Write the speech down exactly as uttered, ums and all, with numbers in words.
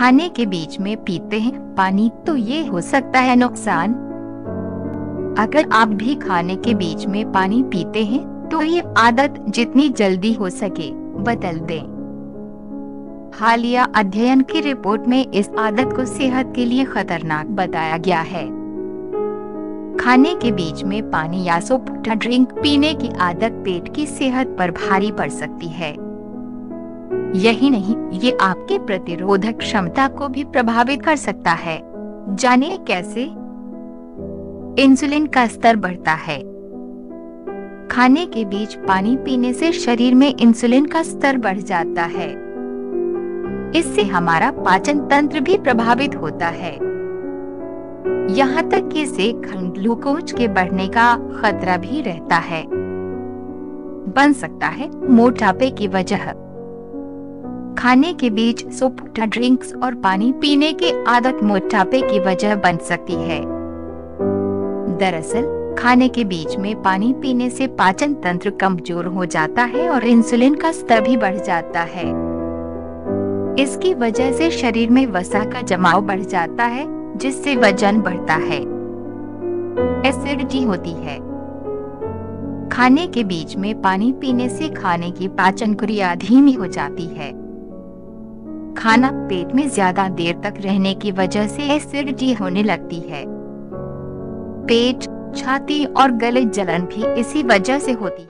खाने के बीच में पीते हैं पानी तो ये हो सकता है नुकसान। अगर आप भी खाने के बीच में पानी पीते हैं तो ये आदत जितनी जल्दी हो सके बदल दें। हालिया अध्ययन की रिपोर्ट में इस आदत को सेहत के लिए खतरनाक बताया गया है। खाने के बीच में पानी या सोफ्ट ड्रिंक पीने की आदत पेट की सेहत पर भारी पड़ सकती है। यही नहीं, ये आपके प्रतिरोधक क्षमता को भी प्रभावित कर सकता है। जाने कैसे? इंसुलिन का स्तर बढ़ता है। खाने के बीच पानी पीने से शरीर में इंसुलिन का स्तर बढ़ जाता है। इससे हमारा पाचन तंत्र भी प्रभावित होता है। यहाँ तक कि इससे खून ग्लूकोज के बढ़ने का खतरा भी रहता है। बन सकता है मोटापे की वजह। खाने के बीच सॉफ्ट ड्रिंक्स और पानी पीने की आदत मोटापे की वजह बन सकती है। दरअसल खाने के बीच में पानी पीने से पाचन तंत्र कमजोर हो जाता है और इंसुलिन का स्तर भी बढ़ जाता है। इसकी वजह से शरीर में वसा का जमाव बढ़ जाता है, जिससे वजन बढ़ता है, एसिडिटी होती है। खाने के बीच में पानी पीने से खाने की पाचन क्रिया धीमी हो जाती है। खाना पेट में ज्यादा देर तक रहने की वजह से एसिडिटी होने लगती है। पेट, छाती और गले जलन भी इसी वजह से होती है।